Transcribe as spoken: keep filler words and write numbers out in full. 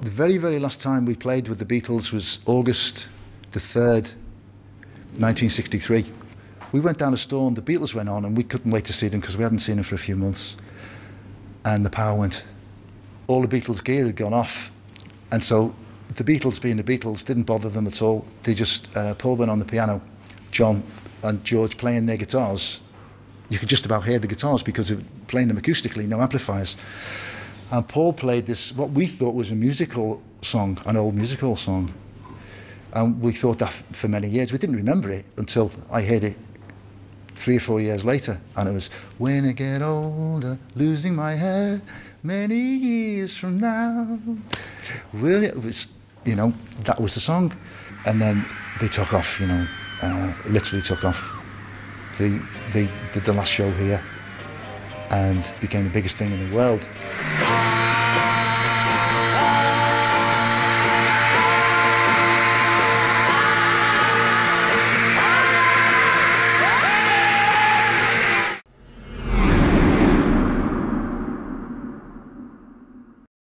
The very, very last time we played with the Beatles was August the third, nineteen sixty-three. We went down a storm, the Beatles went on, and we couldn't wait to see them because we hadn't seen them for a few months. And the power went. All the Beatles gear had gone off. And so the Beatles, being the Beatles, didn't bother them at all. They just, uh, Paul went on the piano, John and George playing their guitars. You could just about hear the guitars because they were playing them acoustically, no amplifiers. And Paul played this, what we thought was a musical song, an old musical song. And we thought that for many years. We didn't remember it until I heard it three or four years later. And it was, when I get older, losing my hair, many years from now. Well, it was, you know, that was the song. And then they took off, you know, uh, literally took off. They, they did the last show here and became the biggest thing in the world.